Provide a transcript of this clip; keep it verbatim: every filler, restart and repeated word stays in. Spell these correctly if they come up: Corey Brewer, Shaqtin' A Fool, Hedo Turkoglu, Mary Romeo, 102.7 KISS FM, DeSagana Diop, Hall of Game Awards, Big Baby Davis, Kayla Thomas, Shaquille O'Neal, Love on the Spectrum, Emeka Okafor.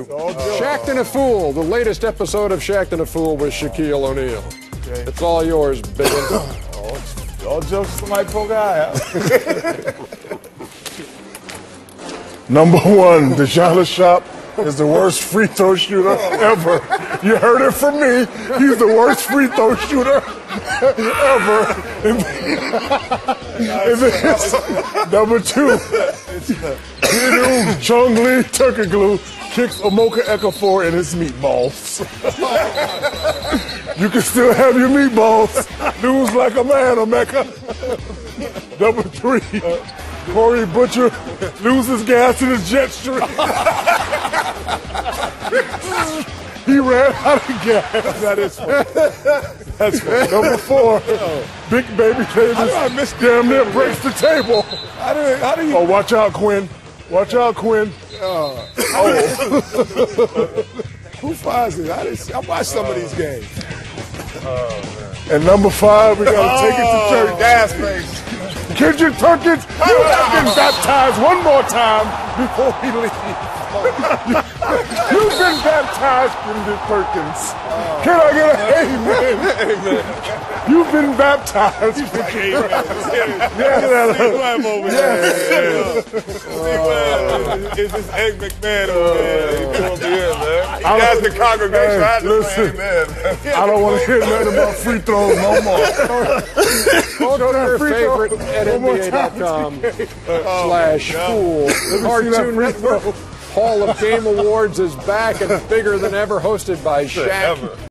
Shaqtin' A Fool, the latest episode of Shaqtin' A Fool with Shaquille O'Neal. Okay. It's all yours, big. Oh, all jokes to my poor guy. Number one, DeSagana Diop is the worst free throw shooter ever. You heard it from me. He's the worst free throw shooter ever. Number two, Hedo Turkoglu kicks Emeka Okafor in his meatballs. You can still have your meatballs. Lose like a man, Emeka. Number three, Corey Brewer loses gas in his jet stream. He ran out of gas. That is funny. That's funny. Number four, Big Baby Davis damn near breaks the table. How do, how do you... Oh, watch out, Quinn. Watch out, Quinn. Uh, oh. Who finds it? I, didn't, I watched some uh, of these games. Oh, man. And number five, we gotta take oh, it to church. Gas face. Kendrick Perkins, you have been baptized one more time before we leave. You've been baptized, Kendrick Perkins. Oh. Can I get an amen? Amen. You've been baptized. Amen. Yeah. It's this Egg McMahon over there. He's over here, man. He has the congregation. Hey, listen, man. I don't want to hear nothing about free throws no more. Go to your favorite at N B A dot com slash fool. Cartoon Network Hall of Game Awards is back and bigger than ever, hosted by Shaq.